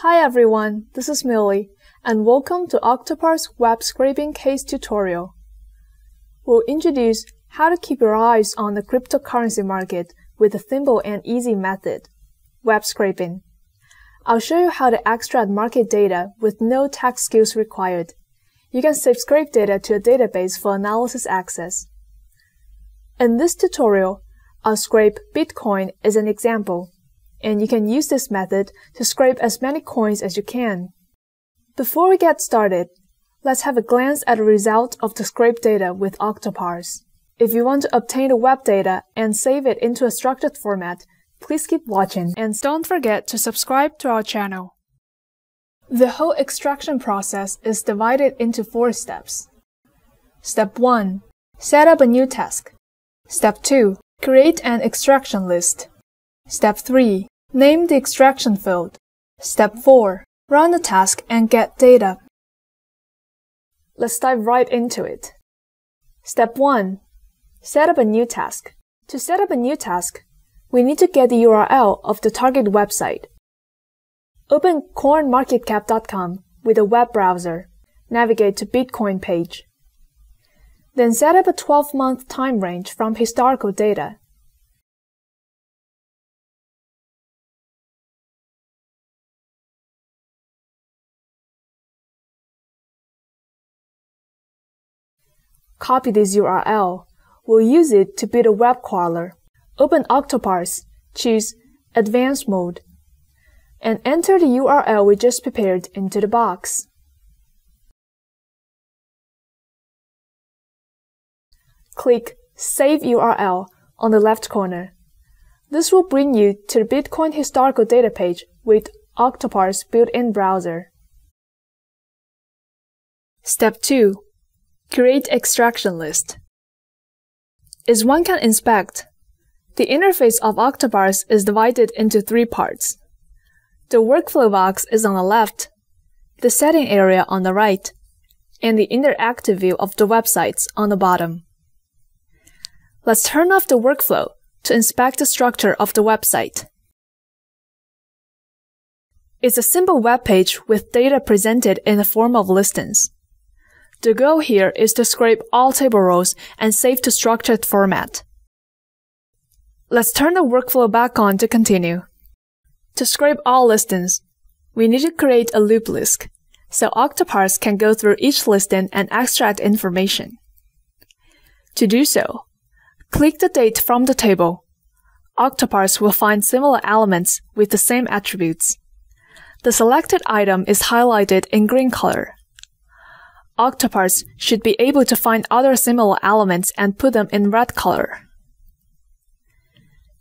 Hi everyone, this is Millie, and welcome to Octoparse web scraping case tutorial. We'll introduce how to keep your eyes on the cryptocurrency market with a simple and easy method, web scraping. I'll show you how to extract market data with no tech skills required. You can save scraped data to a database for analysis access. In this tutorial, I'll scrape Bitcoin as an example, and you can use this method to scrape as many coins as you can. Before we get started, let's have a glance at the result of the scraped data with Octoparse. If you want to obtain the web data and save it into a structured format, please keep watching and don't forget to subscribe to our channel. The whole extraction process is divided into 4 steps. Step 1. Set up a new task. Step 2. Create an extraction list. Step 3. Name the extraction field. Step 4. Run the task and get data. Let's dive right into it. Step 1. Set up a new task. To set up a new task, we need to get the URL of the target website. Open coinmarketcap.com with a web browser. Navigate to Bitcoin page. Then set up a 12-month time range from historical data. Copy this URL. We'll use it to build a web crawler. Open Octoparse, choose Advanced Mode, and enter the URL we just prepared into the box. Click Save URL on the left corner. This will bring you to the Bitcoin historical data page with Octoparse built-in browser. Step 2. Create extraction list. As one can inspect, the interface of Octoparse is divided into 3 parts. The workflow box is on the left, the setting area on the right, and the interactive view of the websites on the bottom. Let's turn off the workflow to inspect the structure of the website. It's a simple web page with data presented in the form of listings. The goal here is to scrape all table rows and save to structured format. Let's turn the workflow back on to continue. To scrape all listings, we need to create a loop list, so Octoparse can go through each listing and extract information. To do so, click the date from the table. Octoparse will find similar elements with the same attributes. The selected item is highlighted in green color. Octoparse should be able to find other similar elements and put them in red color.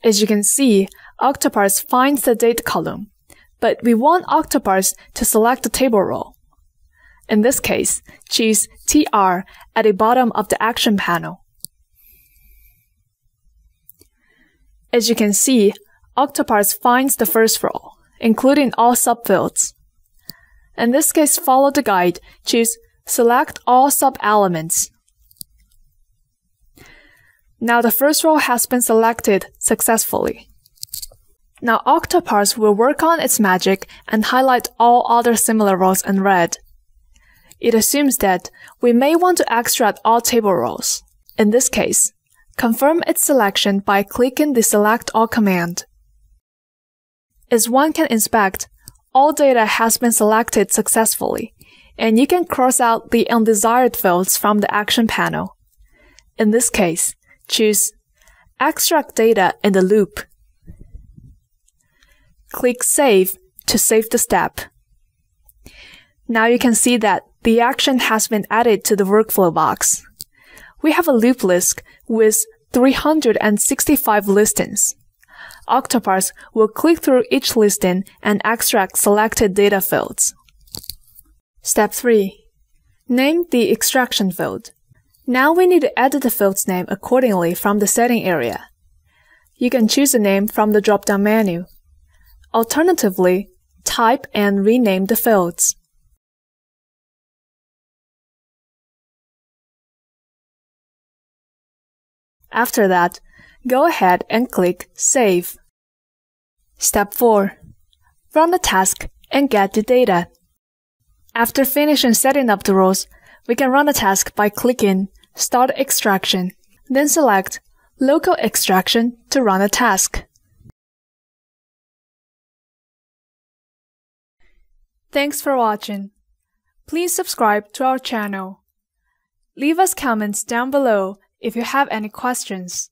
As you can see, Octoparse finds the date column, but we want Octoparse to select the table row. In this case, choose TR at the bottom of the action panel. As you can see, Octoparse finds the first row, including all subfields. In this case, follow the guide, choose Select all sub-elements. Now the first row has been selected successfully. Now Octoparse will work on its magic and highlight all other similar rows in red. It assumes that we may want to extract all table rows. In this case, confirm its selection by clicking the Select All command. As one can inspect, all data has been selected successfully, and you can cross out the undesired fields from the action panel. In this case, choose Extract Data in the Loop. Click Save to save the step. Now you can see that the action has been added to the workflow box. We have a loop list with 365 listings. Octoparse will click through each listing and extract selected data fields. Step 3. Name the extraction field. Now we need to edit the field's name accordingly from the setting area. You can choose a name from the drop-down menu. Alternatively, type and rename the fields. After that, go ahead and click Save. Step 4. Run the task and get the data. After finishing setting up the rows, we can run a task by clicking Start Extraction, then select Local Extraction to run a task. Thanks for watching. Please subscribe to our channel. Leave us comments down below if you have any questions.